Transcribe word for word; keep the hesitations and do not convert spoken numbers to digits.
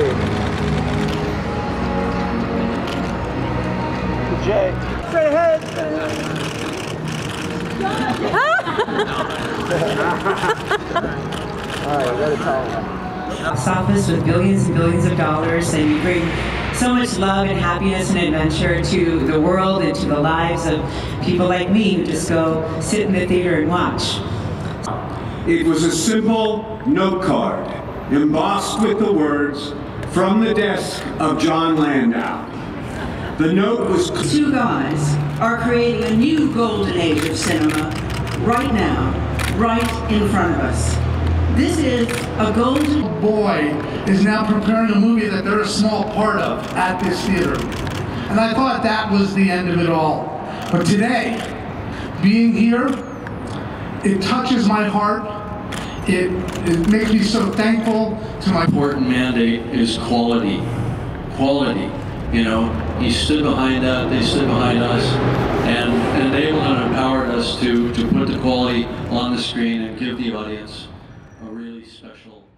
Good Jay. Straight ahead. Alright, I got a towel. Box office with billions and billions of dollars, and you bring so much love and happiness and adventure to the world and to the lives of people like me who just go sit in the theater and watch. It was a simple note card embossed with the words, "From the desk of John Landau." The note was... Two guys are creating a new golden age of cinema right now, right in front of us. This is a golden... Boy is now preparing a movie that they're a small part of at this theater. And I thought that was the end of it all. But today, being here, it touches my heart. It, it makes me so thankful to my... Important mandate is quality. Quality. You know, he stood behind that, they stood behind us, and enabled and empowered us to, to put the quality on the screen and give the audience a really special...